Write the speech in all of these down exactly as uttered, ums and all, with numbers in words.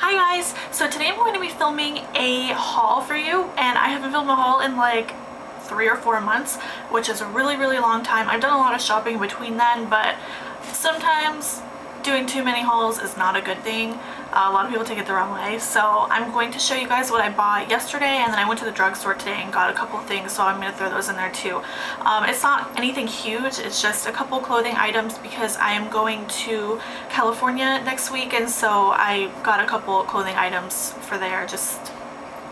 Hi guys, so today I'm going to be filming a haul for you, and I haven't filmed a haul in like three or four months, which is a really really long time. I've done a lot of shopping between then, but sometimes doing too many hauls is not a good thing. Uh, a lot of people take it the wrong way, so I'm going to show you guys what I bought yesterday, and then I went to the drugstore today and got a couple things, so I'm going to throw those in there too. Um, it's not anything huge, it's just a couple clothing items because I am going to California next week, and so I got a couple clothing items for there, just,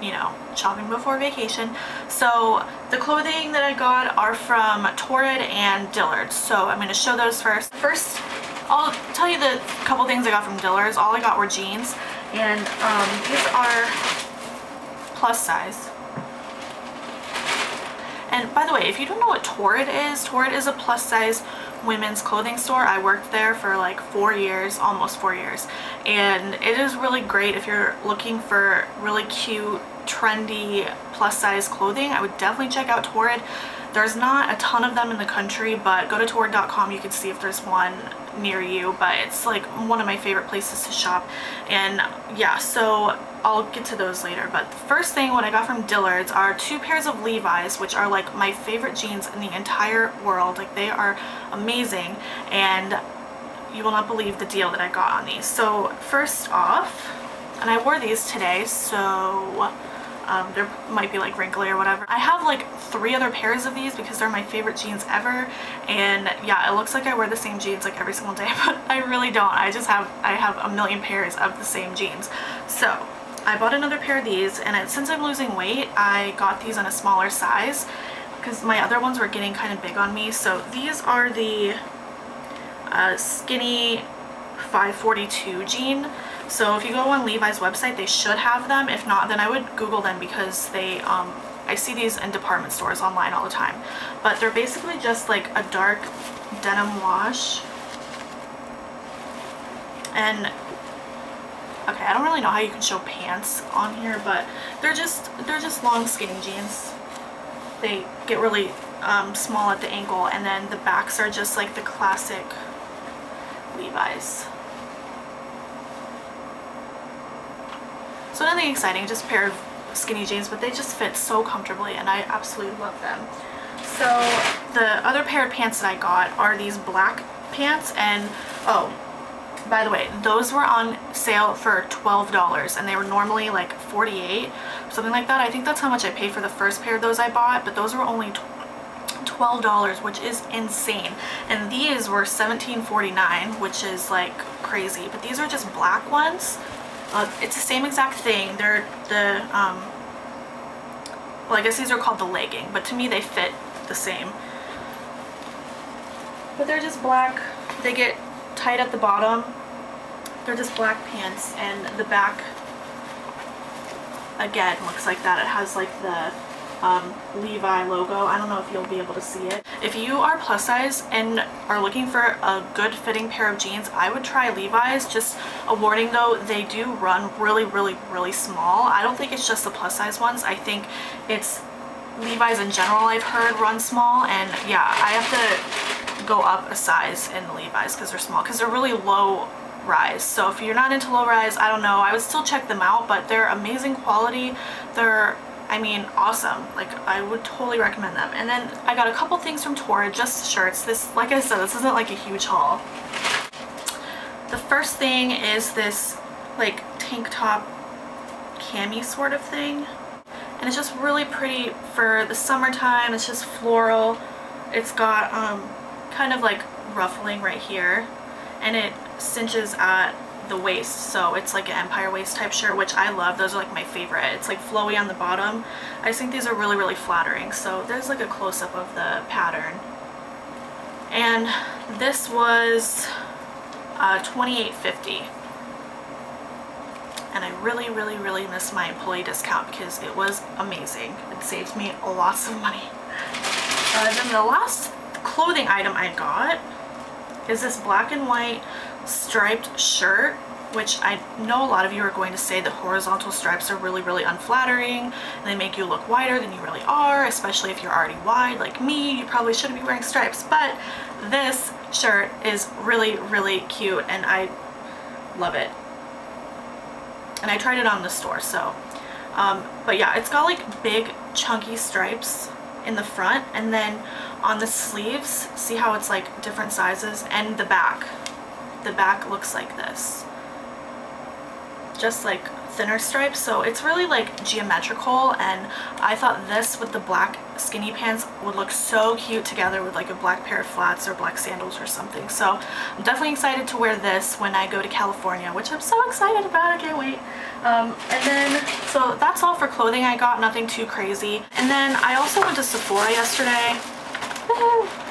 you know, shopping before vacation. So the clothing that I got are from Torrid and Dillard, so I'm going to show those first. First, I'll tell you the couple things I got from Dillard's. All I got were jeans, and um, these are plus size. And by the way, if you don't know what Torrid is, Torrid is a plus size women's clothing store. I worked there for like four years, almost four years, and it is really great if you're looking for really cute, trendy plus size clothing. I would definitely check out Torrid. There's not a ton of them in the country, but go to torrid dot com, you can see if there's one near you, but it's like one of my favorite places to shop. And yeah, so I'll get to those later, but the first thing what I got from Dillard's are two pairs of Levi's, which are like my favorite jeans in the entire world. Like, they are amazing, and you will not believe the deal that I got on these. So first off, and I wore these today, so Um, there might be like wrinkly or whatever. I have like three other pairs of these because they're my favorite jeans ever, and yeah, it looks like I wear the same jeans like every single day, but I really don't. I just have I have a million pairs of the same jeans. So I bought another pair of these, and it, since I'm losing weight, I got these in a smaller size because my other ones were getting kind of big on me. So these are the uh, skinny five forty-two jean. So if you go on Levi's website, they should have them. If not, then I would Google them because they, um, I see these in department stores online all the time. But they're basically just like a dark denim wash. And, okay, I don't really know how you can show pants on here, but they're just, they're just long skinny jeans. They get really um, small at the ankle, and then the backs are just like the classic Levi's. So nothing exciting, just a pair of skinny jeans, but they just fit so comfortably, and I absolutely love them. So the other pair of pants that I got are these black pants, and oh, by the way, those were on sale for twelve dollars, and they were normally like forty-eight dollars, something like that. I think that's how much I paid for the first pair of those I bought, but those were only twelve dollars, which is insane. And these were seventeen forty-nine, which is like crazy, but these are just black ones. Uh, it's the same exact thing. They're the, um, well, I guess these are called the legging, but to me they fit the same. But they're just black. They get tight at the bottom. They're just black pants, and the back, again, looks like that. It has like the um, Levi logo. I don't know if you'll be able to see it. If you are plus size and are looking for a good fitting pair of jeans, I would try Levi's. Just a warning though, they do run really really really small. I don't think it's just the plus size ones. I think it's Levi's in general I've heard run small, and yeah, I have to go up a size in the Levi's because they're small, because they're really low rise. So if you're not into low rise, I don't know, I would still check them out, but they're amazing quality. They're, I mean, awesome. Like, I would totally recommend them. And then I got a couple things from Torrid, just shirts. This, like I said, this isn't like a huge haul. The first thing is this like tank top cami sort of thing, and it's just really pretty for the summertime. It's just floral. It's got um kind of like ruffling right here, and it cinches at the waist, so it's like an empire waist type shirt, which I love. Those are like my favorite. It's like flowy on the bottom. I just think these are really really flattering. So there's like a close-up of the pattern, and this was uh, twenty-eight fifty, and I really really really miss my employee discount because it was amazing. It saved me lots of money. Uh, then the last clothing item I got is this black and white striped shirt, which I know a lot of you are going to say that horizontal stripes are really really unflattering and they make you look wider than you really are, especially if you're already wide like me. You probably shouldn't be wearing stripes, but this shirt is really really cute, and I love it. and I tried it on the store, so um, but yeah, it's got like big chunky stripes in the front, and then on the sleeves, see how it's like different sizes, and the back the back looks like this, just like thinner stripes, so it's really like geometrical. And I thought this with the black skinny pants would look so cute together with like a black pair of flats or black sandals or something. So I'm definitely excited to wear this when I go to California, which I'm so excited about. I can't wait. Um, and then so that's all for clothing I got, nothing too crazy. And then I also went to Sephora yesterday. Woohoo!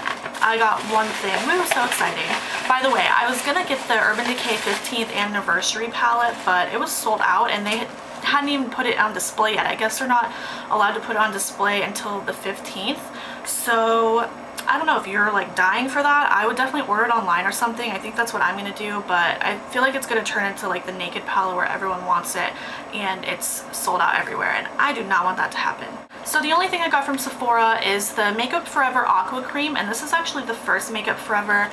I got one thing. We were so exciting. By the way, I was gonna get the Urban Decay fifteenth anniversary palette, but it was sold out and they hadn't even put it on display yet. I guess they're not allowed to put it on display until the fifteenth. So I don't know if you're like dying for that. I would definitely order it online or something. I think that's what I'm gonna do, but I feel like it's gonna turn into like the Naked palette where everyone wants it and it's sold out everywhere, and I do not want that to happen. So the only thing I got from Sephora is the Makeup Forever Aqua Cream, and this is actually the first Makeup Forever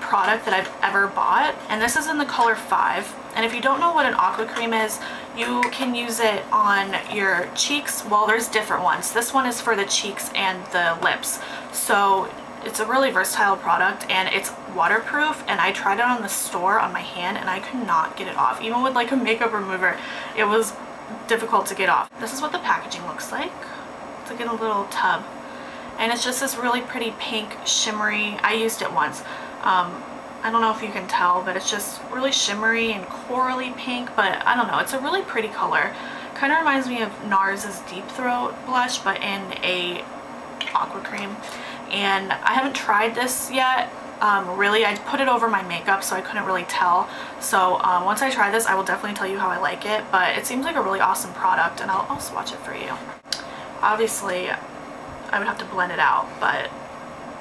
product that I've ever bought, and this is in the color five. And if you don't know what an aqua cream is, you can use it on your cheeks. Well, there's different ones. This one is for the cheeks and the lips, so it's a really versatile product, and it's waterproof, and I tried it on the store on my hand and I could not get it off. Even with like a makeup remover, it was difficult to get off. This is what the packaging looks like. It's like in a little tub, and it's just this really pretty pink shimmery. I used it once. Um, I don't know if you can tell, but it's just really shimmery and corally pink, but I don't know, it's a really pretty color. Kind of reminds me of NARS's Deep Throat blush, but in a aqua cream. And I haven't tried this yet, um, really. I put it over my makeup, so I couldn't really tell. So um, once I try this, I will definitely tell you how I like it, but it seems like a really awesome product, and I'll, I'll swatch it for you. Obviously, I would have to blend it out, but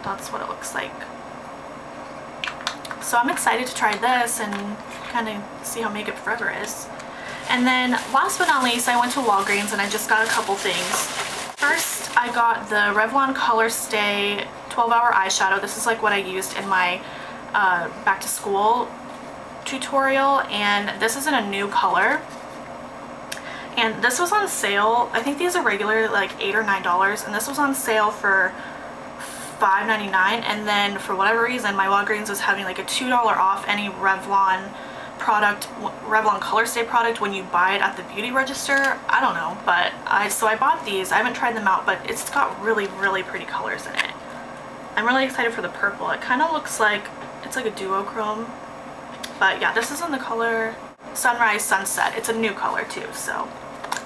that's what it looks like. So I'm excited to try this and kind of see how Makeup Forever is. And then last but not least, I went to Walgreens and I just got a couple things. First, I got the Revlon Colorstay twelve hour eyeshadow. This is like what I used in my uh, back to school tutorial, and this is in a new color. And this was on sale. I think these are regular like eight or nine dollars, and this was on sale for five ninety-nine, and then for whatever reason my Walgreens was having like a two dollar off any Revlon product, Revlon Colorstay product when you buy it at the beauty register. I don't know, but I so I bought these. I haven't tried them out, but it's got really really pretty colors in it. I'm really excited for the purple. It kind of looks like it's like a duochrome, but yeah, this is in the color Sunrise Sunset. It's a new color too, so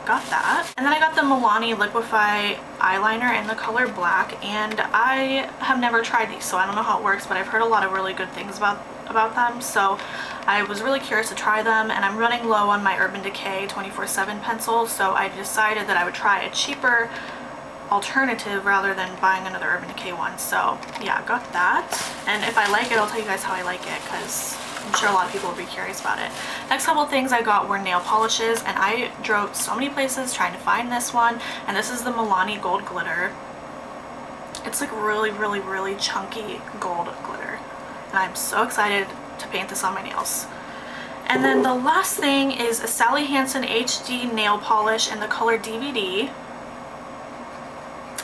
got that. And then I got the Milani Liquif'eye eyeliner in the color black, and I have never tried these, so I don't know how it works, but I've heard a lot of really good things about about them, so I was really curious to try them. And I'm running low on my Urban Decay twenty-four seven pencil, so I decided that I would try a cheaper alternative rather than buying another Urban Decay one. So yeah, got that, and if I like it, I'll tell you guys how I like it, because I'm sure a lot of people will be curious about it. Next couple of things I got were nail polishes, and I drove so many places trying to find this one, and this is the Milani Gold Glitter. It's like really, really, really chunky gold glitter, and I'm so excited to paint this on my nails. And then the last thing is a Sally Hansen H D nail polish in the color D V D,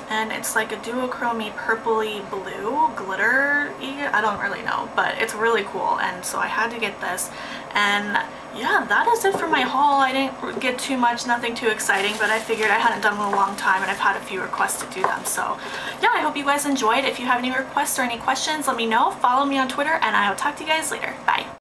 and it's like a duochrome-y purpley blue glitter-y. I don't really know, but it's really cool, and so I had to get this. And yeah, that is it for my haul. I didn't get too much, nothing too exciting, but I figured I hadn't done one in a long time, and I've had a few requests to do them. So yeah, I hope you guys enjoyed. If you have any requests or any questions, let me know. Follow me on Twitter, and I'll talk to you guys later. Bye.